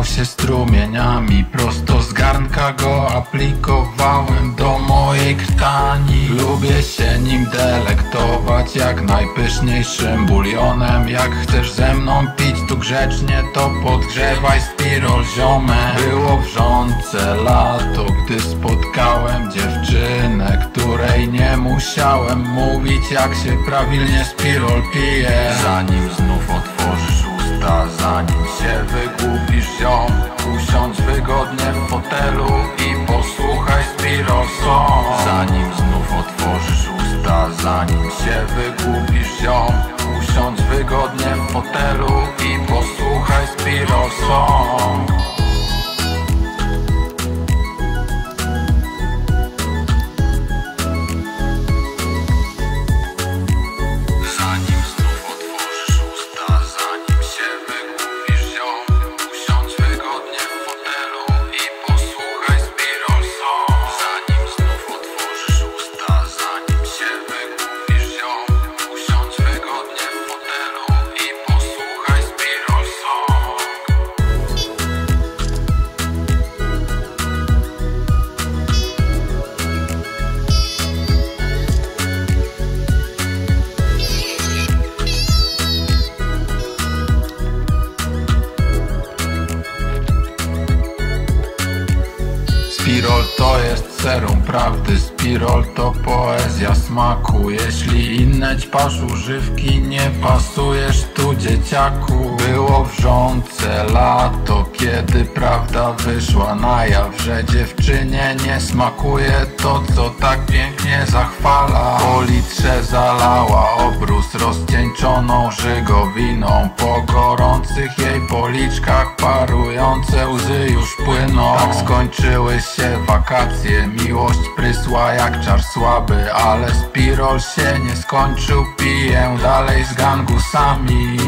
Wylał się strumieniami, prosto z garnka go aplikowałem do mojej krtani. Lubię się nim delektować jak najpyszniejszym bulionem. Jak chcesz ze mną pić tu grzecznie, to podgrzewaj spirol ziomę. Było wrzące lato, gdy spotkałem dziewczynę, której nie musiałem mówić, jak się prawilnie spirol pije. Zanim znów otworzysz usta, zanim się wygłupisz ziom, usiądź wygodnie w fotelu i posłuchaj spirol song. Zanim znów otworzysz usta, zanim się wygłupisz ziom, usiądź wygodnie w fotelu i posłuchaj spirol song. Spirol to jest serum prawdy, spirol to poezja smaku. Jeśli inne ćpasz używki, nie pasujesz tu dzieciaku. Było wrzące lato, kiedy prawda wyszła na jaw, że dziewczynie nie smakuje to, co tak pięknie zachwala. Po litrze zalała obrus rozcieńczoną żygowiną, po gorących jej policzkach parujące łzy już płyną. Tak skończyły się wakacje, miłość prysła jak czar słaby, ale spirol się nie skończył, piję dalej z gangu sami.